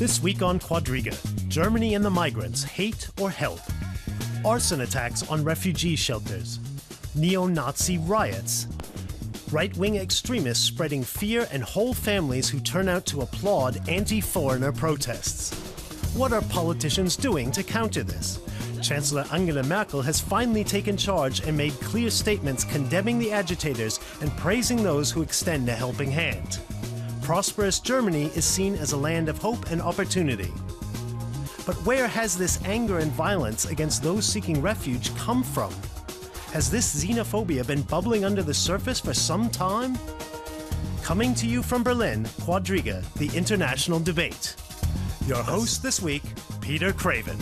This week on Quadriga, Germany and the migrants, hate or help? Arson attacks on refugee shelters. Neo-Nazi riots. Right-wing extremists spreading fear and whole families who turn out to applaud anti-foreigner protests. What are politicians doing to counter this? Chancellor Angela Merkel has finally taken charge and made clear statements condemning the agitators and praising those who extend a helping hand. Prosperous Germany is seen as a land of hope and opportunity. But where has this anger and violence against those seeking refuge come from? Has this xenophobia been bubbling under the surface for some time? Coming to you from Berlin, Quadriga, the international debate. Your host this week, Peter Craven.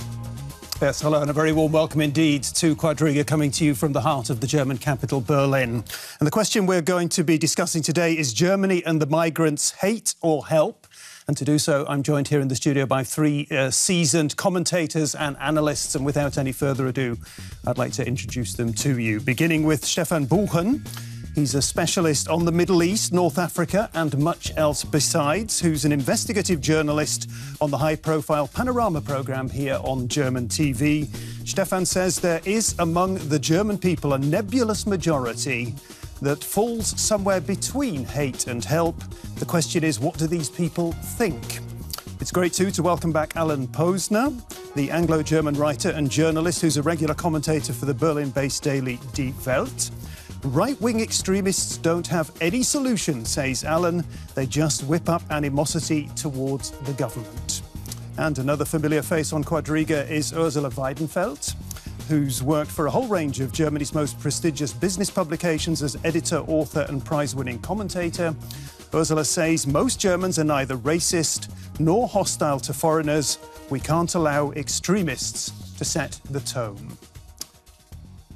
Yes, hello, and a very warm welcome indeed to Quadriga, coming to you from the heart of the German capital, Berlin. And the question we're going to be discussing today is Germany and the migrants, hate or help? And to do so, I'm joined here in the studio by three seasoned commentators and analysts. And without any further ado, I'd like to introduce them to you, beginning with Stefan Buchen. He's a specialist on the Middle East, North Africa and much else besides, who's an investigative journalist on the high-profile Panorama programme here on German TV. Stefan says there is among the German people a nebulous majority that falls somewhere between hate and help. The question is, what do these people think? It's great, too, to welcome back Alan Posener, the Anglo-German writer and journalist who's a regular commentator for the Berlin-based daily Die Welt. Right-wing extremists don't have any solution, says Alan. They just whip up animosity towards the government. And another familiar face on Quadriga is Ursula Weidenfeld, who's worked for a whole range of Germany's most prestigious business publications as editor, author and prize-winning commentator. Ursula says most Germans are neither racist nor hostile to foreigners. We can't allow extremists to set the tone.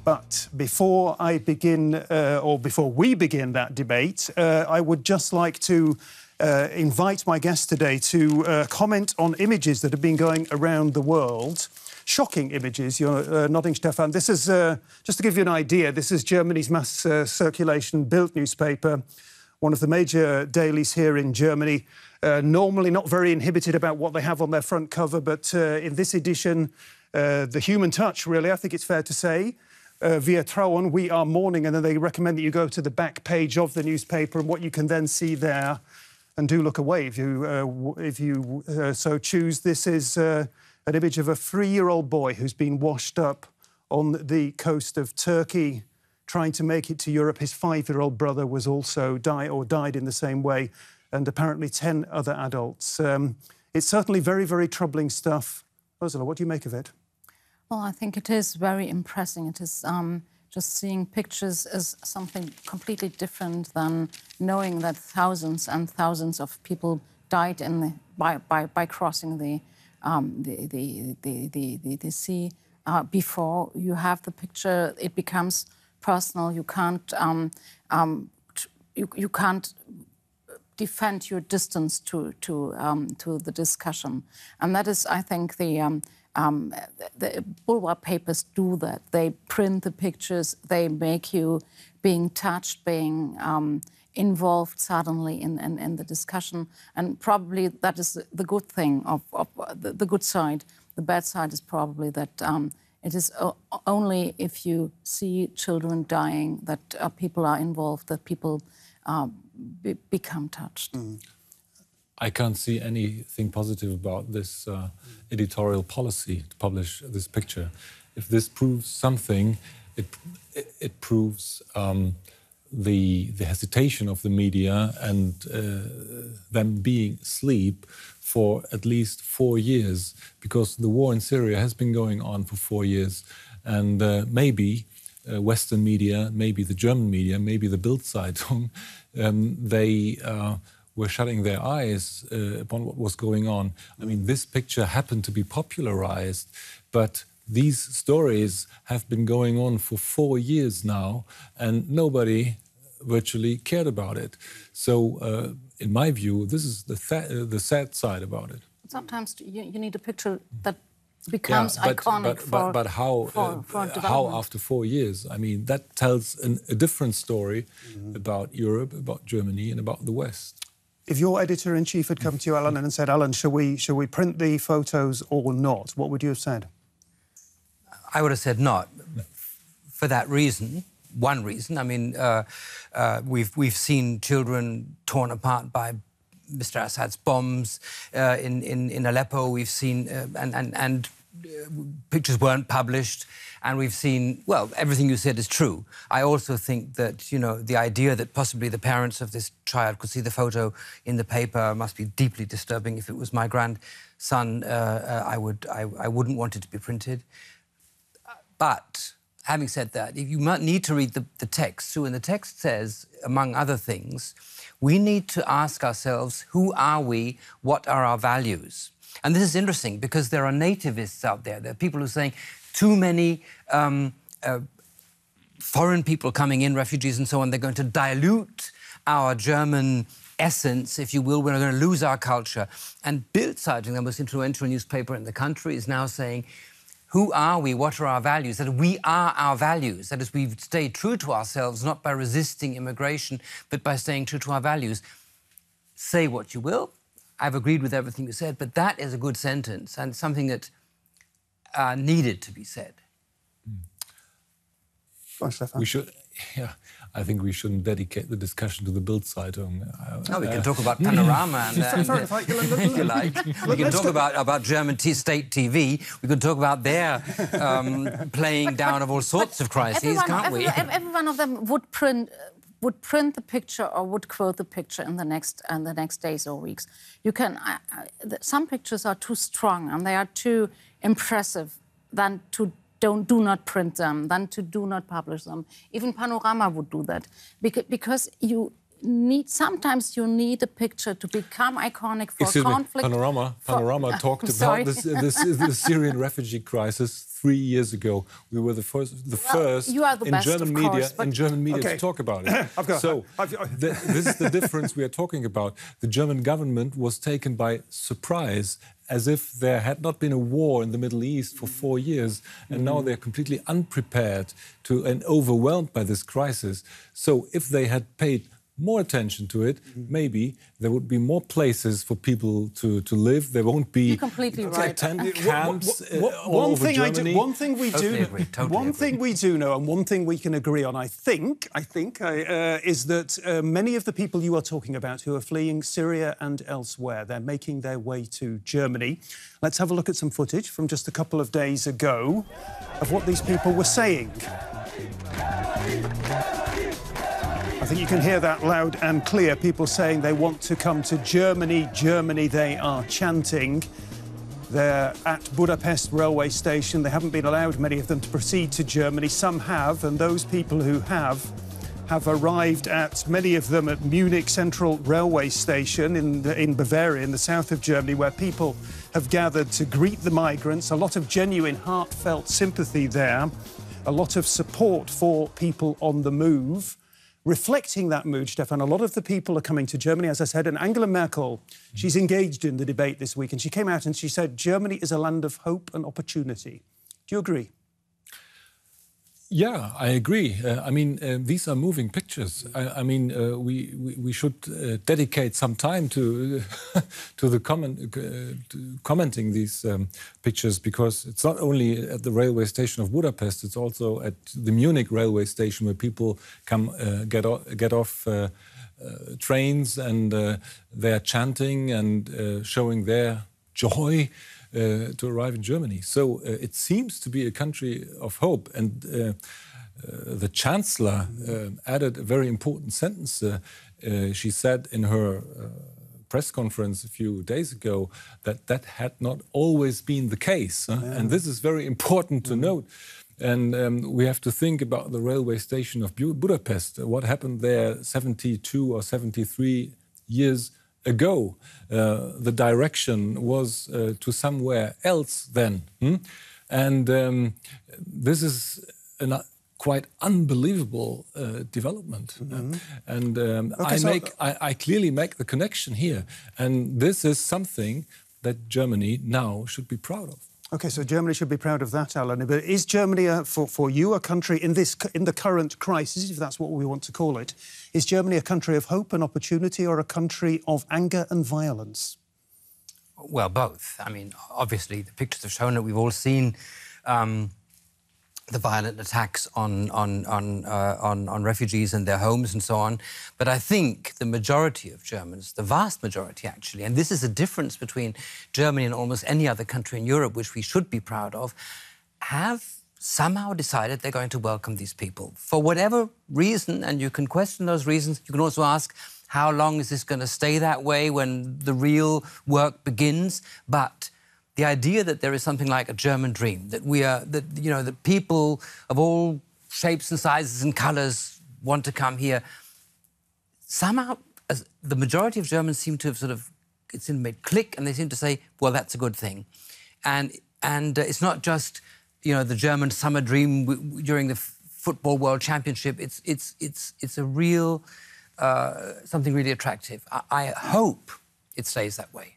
But before I begin, or before we begin that debate, I would just like to invite my guest today to comment on images that have been going around the world. Shocking images. You're nodding, Stefan. This is, just to give you an idea, this is Germany's mass circulation Bild newspaper, one of the major dailies here in Germany. Normally not very inhibited about what they have on their front cover, but in this edition, the human touch, really, I think it's fair to say. Via Traon, we are mourning, and then they recommend that you go to the back page of the newspaper and what you can then see there, and do look away if you so choose. This is an image of a 3-year-old boy who's been washed up on the coast of Turkey, trying to make it to Europe. His 5-year-old brother was also died in the same way, and apparently 10 other adults. It's certainly very, very troubling stuff. Ursula, what do you make of it? Well, I think it is very impressive. It is just seeing pictures is something completely different than knowing that thousands and thousands of people died in the, by crossing the sea. Before you have the picture, it becomes personal. You can't you can't defend your distance to the discussion, and that is, I think, the. The Boulevard papers do that. They print the pictures, they make you being touched, being involved suddenly in the discussion. And probably that is the good thing, of the good side. The bad side is probably that it is only if you see children dying that people are involved, that people become touched. Mm. I can't see anything positive about this editorial policy to publish this picture. If this proves something, it proves the hesitation of the media and them being asleep for at least 4 years, because the war in Syria has been going on for 4 years, and maybe Western media, maybe the German media, maybe the Bild-Zeitung, they were shutting their eyes upon what was going on. I mean, this picture happened to be popularized, but these stories have been going on for 4 years now, and nobody virtually cared about it. So, in my view, this is the sad side about it. Sometimes you need a picture that becomes iconic. But how after 4 years? I mean, that tells a different story about Europe, about Germany, and about the West. if your editor-in-chief had come to you, Alan, and said, Alan, shall we print the photos or not, what would you have said? I would have said not, for that reason. One reason, I mean, we've seen children torn apart by Mr. Assad's bombs in Aleppo. We've seen pictures weren't published, and we've seen, well, everything you said is true. I also think that, you know, the idea that possibly the parents of this child could see the photo in the paper must be deeply disturbing. If it was my grandson, I wouldn't want it to be printed. But having said that, you might need to read the text. So when the text says, among other things, we need to ask ourselves, who are we? What are our values? And this is interesting because there are nativists out there. There are people who are saying too many foreign people coming in, refugees and so on, they're going to dilute our German essence, if you will. We're going to lose our culture. And Bild-Zeitung, the most influential newspaper in the country, is now saying, who are we? What are our values? That we are our values. That is, we stay true to ourselves, not by resisting immigration, but by staying true to our values. Say what you will. I've agreed with everything you said, but that is a good sentence and something that needed to be said. Mm. We should, yeah. I think we shouldn't dedicate the discussion to the Bild-Zeitung. No, we can talk about Panorama if you like. We can talk about German state TV. We can talk about their playing down of all sorts of crises, can't we? Every one of them would print the picture or would quote the picture in the next days or weeks. You can. Some pictures are too strong and they are too impressive than to. Do not print them, then to do not publish them. Even Panorama would do that. Because you need, sometimes you need a picture to become iconic for a conflict. Panorama talked about this Syrian refugee crisis 3 years ago. We were the first in German media to talk about it. This is the difference we are talking about. The German government was taken by surprise, as if there had not been a war in the Middle East for 4 years, and now they're completely unprepared to and overwhelmed by this crisis. So if they had paid more attention to it, maybe there would be more places for people to live. There won't be One thing we do know, and one thing we can agree on, I think, is that many of the people you are talking about who are fleeing Syria and elsewhere, they're making their way to Germany. Let's have a look at some footage from just a couple of days ago of what these people were saying. I think you can hear that loud and clear, people saying they want to come to Germany. Germany, they are chanting. They're at Budapest railway station. They haven't been allowed, many of them, to proceed to Germany. Some have, and those people who have arrived at, many of them, at Munich Central Railway Station in Bavaria, in the south of Germany, where people have gathered to greet the migrants. A lot of genuine, heartfelt sympathy there. A lot of support for people on the move. Reflecting that mood, Stefan, a lot of the people are coming to Germany, as I said, and Angela Merkel, she's engaged in the debate this week, and she came out and she said, Germany is a land of hope and opportunity. Do you agree? Yeah, I agree. I mean, these are moving pictures. I mean, we should dedicate some time to commenting these pictures, because it's not only at the railway station of Budapest, it's also at the Munich railway station where people come get off trains and they are chanting and showing their joy to arrive in Germany. So it seems to be a country of hope. And the Chancellor added a very important sentence. She said in her press conference a few days ago that that had not always been the case. And this is very important to note. And we have to think about the railway station of Budapest. What happened there 72 or 73 years ago, the direction was to somewhere else then. And this is a quite unbelievable development. And I clearly make the connection here. And this is something that Germany now should be proud of. OK, so Germany should be proud of that, Alan. But is Germany, for you, a country in the current crisis, if that's what we want to call it, is Germany a country of hope and opportunity or a country of anger and violence? Well, both. I mean, obviously, the pictures have shown that we've all seen the violent attacks on refugees and their homes and so on. But I think the majority of Germans, the vast majority actually, and this is a difference between Germany and almost any other country in Europe, which we should be proud of, have somehow decided they're going to welcome these people. For whatever reason, and you can question those reasons, you can also ask, how long is this going to stay that way when the real work begins? But the idea that there is something like a German dream, that we are, that, you know, that people of all shapes and sizes and colours want to come here, somehow as the majority of Germans seem to have sort of, it's made click, and they seem to say, well, that's a good thing. And it's not just, you know, the German summer dream during the Football World Championship. It's a real... something really attractive. I hope it stays that way.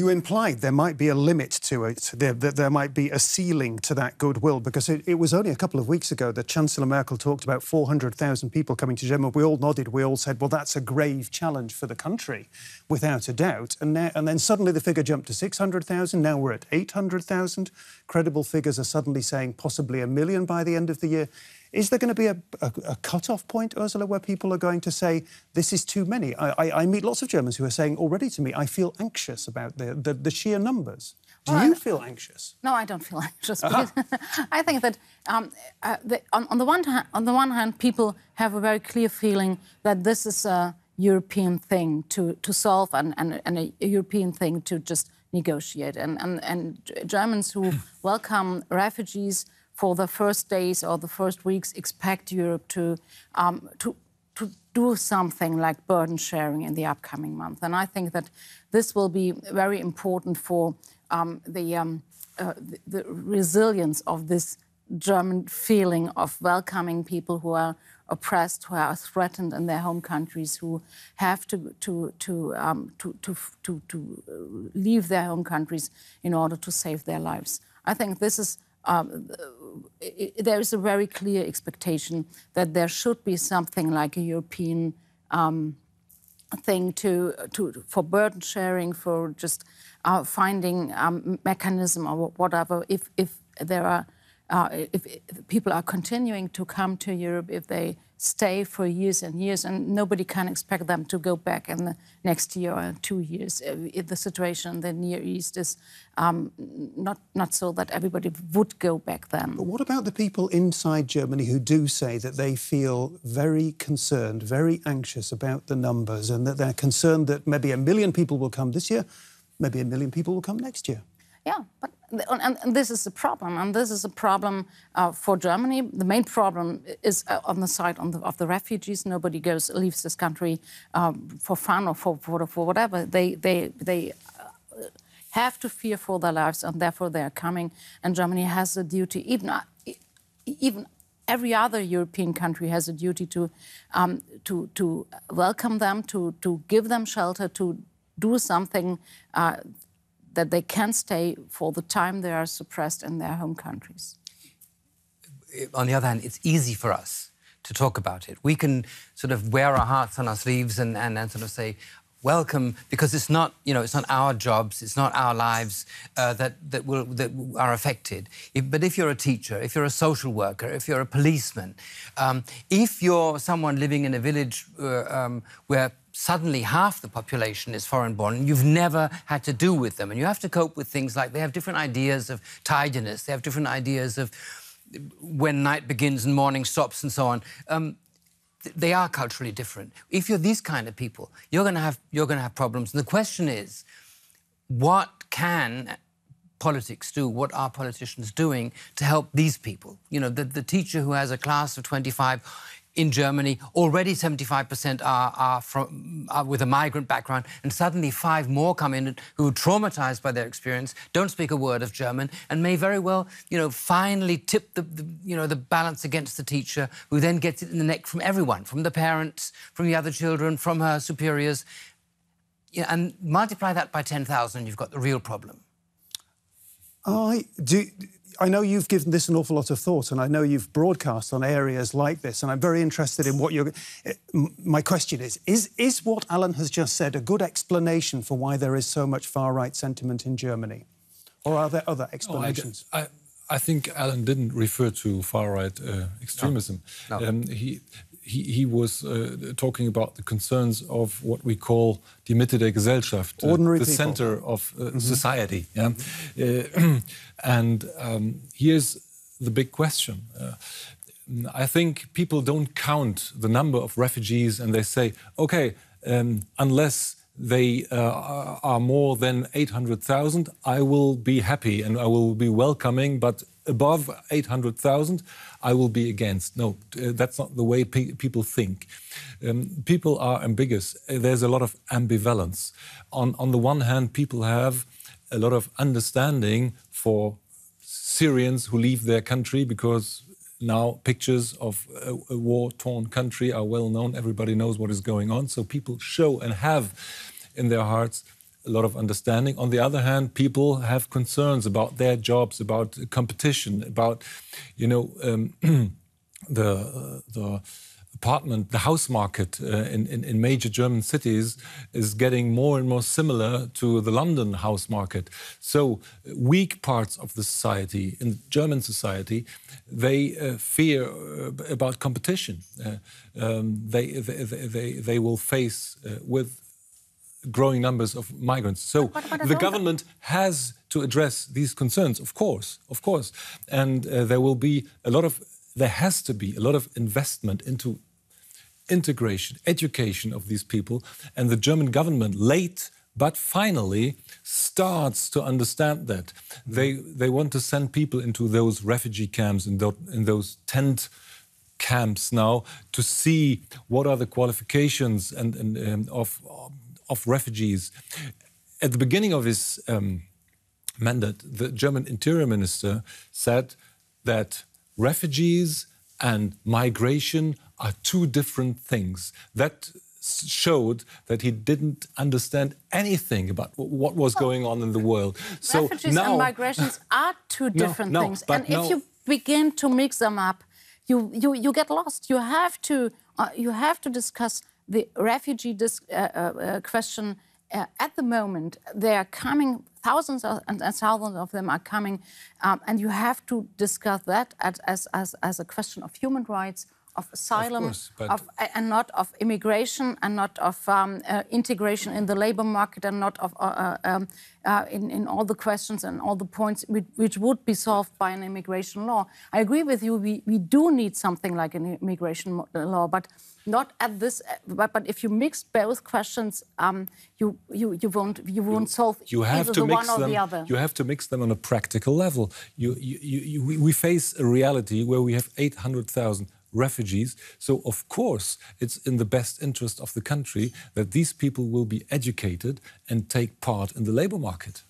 You implied there might be a limit to it, that there might be a ceiling to that goodwill, because it was only a couple of weeks ago that Chancellor Merkel talked about 400,000 people coming to Germany. We all nodded, we all said, well, that's a grave challenge for the country, without a doubt. And then suddenly the figure jumped to 600,000, now we're at 800,000. Credible figures are suddenly saying possibly 1 million by the end of the year. Is there going to be a cut-off point, Ursula, where people are going to say, this is too many? I meet lots of Germans who are saying already to me, I feel anxious about the sheer numbers. Do you feel anxious? No, I don't feel anxious. I think that on the one hand, people have a very clear feeling that this is a European thing to solve and a European thing to just negotiate. And Germans who welcome refugees for the first days or the first weeks, expect Europe to do something like burden sharing in the upcoming month. And I think that this will be very important for the resilience of this German feeling of welcoming people who are oppressed, who are threatened in their home countries, who have to leave their home countries in order to save their lives. I think this is... there is a very clear expectation that there should be something like a European thing for burden sharing, for just finding mechanism or whatever. If people are continuing to come to Europe, if they stay for years and years, and nobody can expect them to go back in the next year or 2 years. If the situation in the Near East is not so that everybody would go back then. But what about the people inside Germany who do say that they feel very concerned, very anxious about the numbers, and that they're concerned that maybe 1 million people will come this year, maybe 1 million people will come next year? Yeah, but and this is a problem, and this is a problem for Germany. The main problem is on the side of the refugees. Nobody leaves this country for fun or for whatever. They have to fear for their lives, and therefore they are coming. And Germany has a duty, even every other European country has a duty to welcome them, to give them shelter, to do something. That they can stay for the time they are suppressed in their home countries. On the other hand, it's easy for us to talk about it. We can sort of wear our hearts on our sleeves and sort of say, welcome, because it's not, you know, it's not our jobs, it's not our lives that are affected. But if you're a teacher, if you're a social worker, if you're a policeman, if you're someone living in a village where suddenly half the population is foreign-born, and you've never had to do with them. And you have to cope with things like they have different ideas of tidiness, they have different ideas of when night begins and morning stops and so on. They are culturally different. If you're these kind of people, you're going to have problems. And the question is, what can politics do? What are politicians doing to help these people? You know, the teacher who has a class of 25... in Germany, already 75% are with a migrant background, and suddenly 5 more come in who are traumatized by their experience, don't speak a word of German, and may very well, you know, finally tip the balance against the teacher, who then gets it in the neck from everyone, from the parents, from the other children, from her superiors. You know, and multiply that by 10,000, you've got the real problem. I know you've given this an awful lot of thought, and I know you've broadcast on areas like this, and I'm very interested in what you're... My question is what Alan has just said a good explanation for why there is so much far-right sentiment in Germany? Or are there other explanations? Oh, I think Alan didn't refer to far-right extremism. No. No. He was talking about the concerns of what we call die Mitte der Gesellschaft, the people. Center of society. Yeah? And here's the big question. I think people don't count the number of refugees and they say, okay, unless they are more than 800,000, I will be happy and I will be welcoming, but above 800,000, I will be against. No, that's not the way people think. People are ambiguous. There's a lot of ambivalence. On the one hand, people have a lot of understanding for Syrians who leave their country because now pictures of a war-torn country are well known. Everybody knows what is going on. So people show and have in their hearts a lot of understanding. On the other hand, people have concerns about their jobs, about competition, about, you know, the apartment, the house market in major German cities is getting more and more similar to the London house market. So weak parts of the society, in German society, they fear about competition. They will face with growing numbers of migrants. So the government has to address these concerns, of course, and there has to be a lot of investment into integration, education of these people, and the German government, late but finally, starts to understand that. They want to send people into those refugee camps and those tent camps now to see what are the qualifications of refugees. At the beginning of his mandate, the German Interior Minister said that refugees and migration are two different things. That showed that he didn't understand anything about what was going on in the world. So refugees and migrations are two different things. And if you begin to mix them up, you get lost. You have to discuss the refugee question at the moment. They are coming, thousands and thousands of them are coming, and you have to discuss that as a question of human rights, of asylum, and not of immigration, and not of integration in the labor market, and not of in all the questions and all the points which would be solved by an immigration law. I agree with you. We do need something like an immigration law, but not at this. But if you mix both questions, you won't solve either the one or the other. You have to mix them on a practical level. We face a reality where we have 800,000. Refugees. So, of course, it's in the best interest of the country that these people will be educated and take part in the labour market.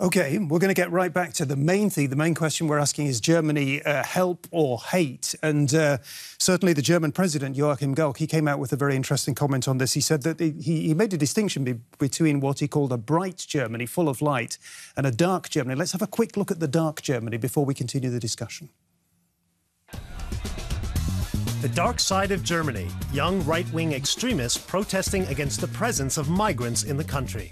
OK, we're going to get right back to the main thing. The main question we're asking is Germany help or hate? And certainly the German president, Joachim Gauck, he came out with a very interesting comment on this. He said that he made a distinction between what he called a bright Germany, full of light, and a dark Germany. Let's have a quick look at the dark Germany before we continue the discussion. The dark side of Germany, young right-wing extremists protesting against the presence of migrants in the country.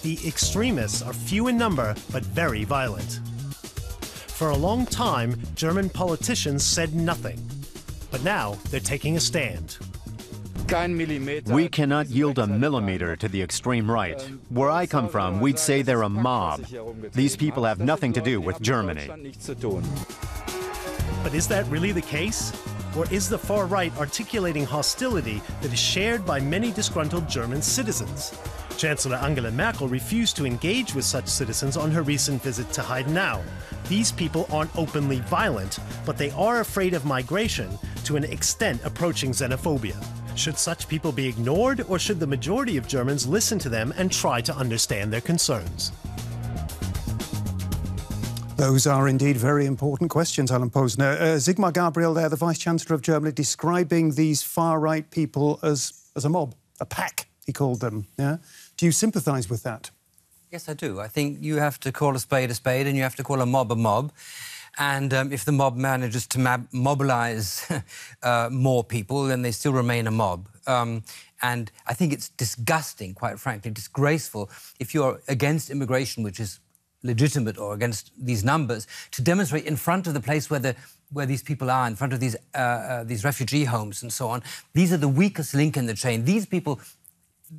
The extremists are few in number, but very violent. For a long time, German politicians said nothing. But now they're taking a stand. We cannot yield a millimeter to the extreme right. Where I come from, we'd say they're a mob. These people have nothing to do with Germany. But is that really the case? Or is the far right articulating hostility that is shared by many disgruntled German citizens? Chancellor Angela Merkel refused to engage with such citizens on her recent visit to Heidenau. These people aren't openly violent, but they are afraid of migration to an extent approaching xenophobia. Should such people be ignored, or should the majority of Germans listen to them and try to understand their concerns? Those are indeed very important questions, Alan Posener. Sigmar Gabriel there, the Vice-Chancellor of Germany, describing these far-right people as a mob, a pack, he called them. Yeah? Do you sympathise with that? Yes, I do. I think you have to call a spade and you have to call a mob. And if the mob manages to mobilize more people, then they still remain a mob. And I think it's disgusting, quite frankly, disgraceful, if you're against immigration, which is legitimate, or against these numbers, to demonstrate in front of the place where these people are, in front of these refugee homes and so on. These are the weakest link in the chain. These people,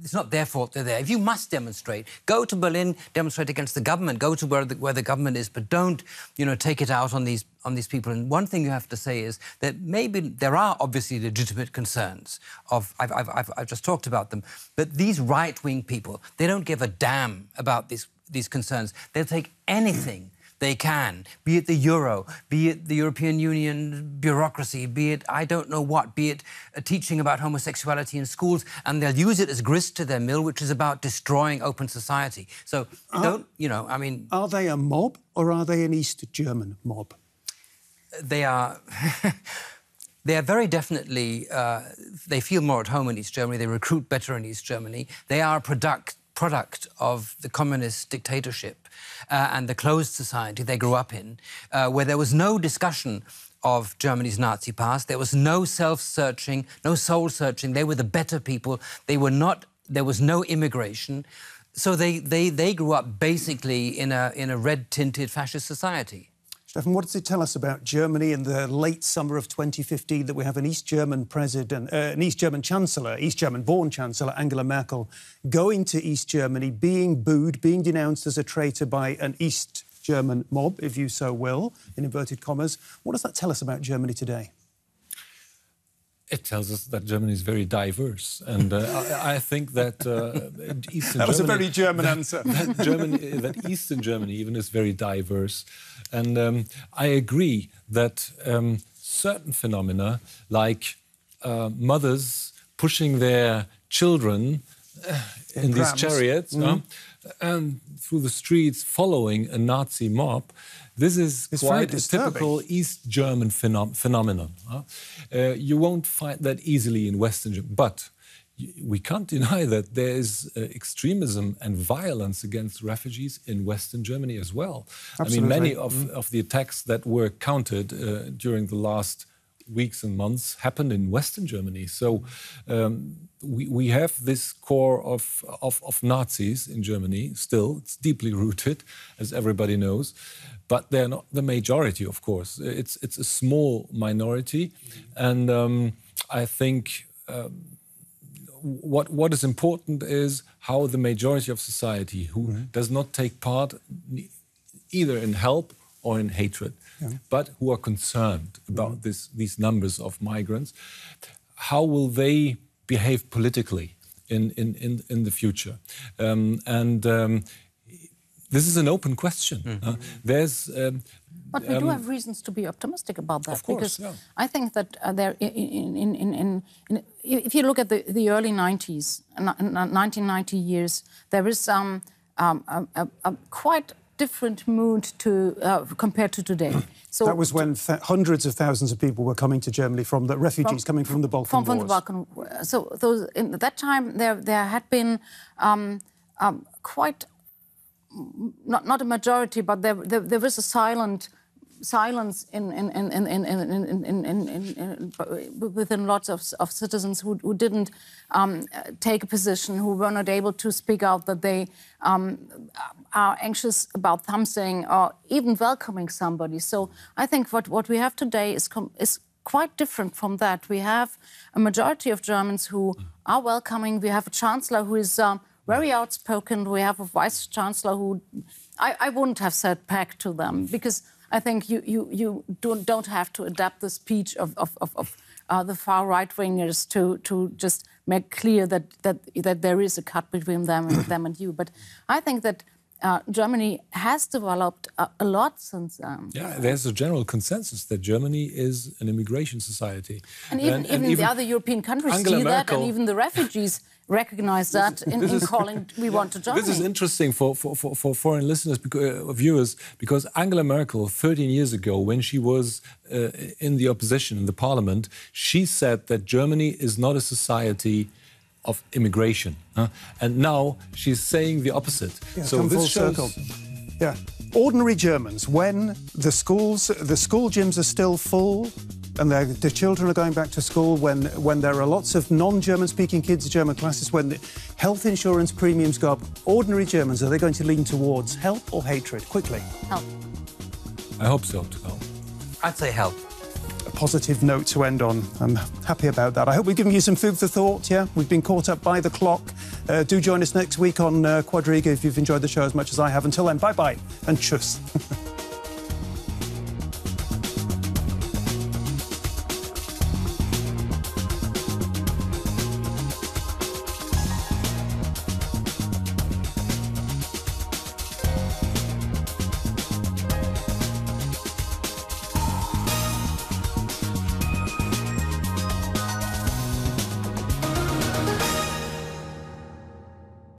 it's not their fault they're there. If you must demonstrate, go to Berlin, demonstrate against the government, go to where the government is, but don't, you know, take it out on these people. And one thing you have to say is that maybe there are obviously legitimate concerns of, I've just talked about them, but these right-wing people, they don't give a damn about these concerns. They'll take anything they can, be it the euro, be it the European Union bureaucracy, be it I don't know what, be it teaching about homosexuality in schools, and they'll use it as grist to their mill, which is about destroying open society. So don't, you know, I mean... Are they a mob or are they an East German mob? They are... They are very definitely... they feel more at home in East Germany, they recruit better in East Germany, they are a product of the communist dictatorship and the closed society they grew up in, where there was no discussion of Germany's Nazi past. There was no self-searching, no soul-searching. They were the better people. They were not... There was no immigration. So they grew up basically in a red-tinted fascist society. Stefan, what does it tell us about Germany in the late summer of 2015 that we have an East German president, an East German chancellor, East German-born chancellor Angela Merkel, going to East Germany, being booed, being denounced as a traitor by an East German mob, if you so will, in inverted commas. What does that tell us about Germany today? It tells us that Germany is very diverse, and I think that Eastern Germany... That was a very German answer. That Eastern Germany even is very diverse. And I agree that certain phenomena, like mothers pushing their children in these chariots and through the streets following a Nazi mob, this is quite a typical East German phenomenon. You won't find that easily in Western Germany, but we can't deny that there is extremism and violence against refugees in Western Germany as well. Absolutely. I mean, many of the attacks that were counted during the last weeks and months happened in Western Germany. So we have this core of Nazis in Germany still. It's deeply rooted, as everybody knows. But they're not the majority, of course. It's a small minority. And I think what is important is how the majority of society, who does not take part either in help or in hatred, but who are concerned about these numbers of migrants, how will they behave politically in the future? This is an open question. There's, but we do have reasons to be optimistic about that. Of course, because I think that there, if you look at the early 90s, 1990 years, there is a quite different mood to compared to today. So that was when hundreds of thousands of people were coming to Germany from the refugees coming from the Balkan Wars. So those, in that time, there had been quite. Not a majority, but there was a silence within lots of citizens who didn't take a position, who were not able to speak out that they are anxious about something or even welcoming somebody. So I think what we have today is quite different from that. We have a majority of Germans who are welcoming. We have a chancellor who is... very outspoken. We have a vice-chancellor who... I wouldn't have said back to them, because I think you don't have to adapt the speech of the far right-wingers to just make clear that there is a cut between them and you. But I think that Germany has developed a lot since then. Yeah, there's a general consensus that Germany is an immigration society. And even the other European countries see that, and even the refugees... recognize that in calling we want to join. This is interesting for foreign listeners, viewers, because Angela Merkel, 13 years ago, when she was in the opposition, in the parliament, she said that Germany is not a society of immigration. And now she's saying the opposite. Yeah, so this shows... Circle. Yeah. Ordinary Germans, when the school gyms are still full and the children are going back to school, when there are lots of non-German-speaking kids in German classes, when the health insurance premiums go up, ordinary Germans, are they going to lean towards help or hatred? Quickly. Help. I hope so, help. I'd say help. A positive note to end on. I'm happy about that. I hope we've given you some food for thought, yeah? We've been caught up by the clock. Do join us next week on Quadriga if you've enjoyed the show as much as I have. Until then, bye-bye and tschüss.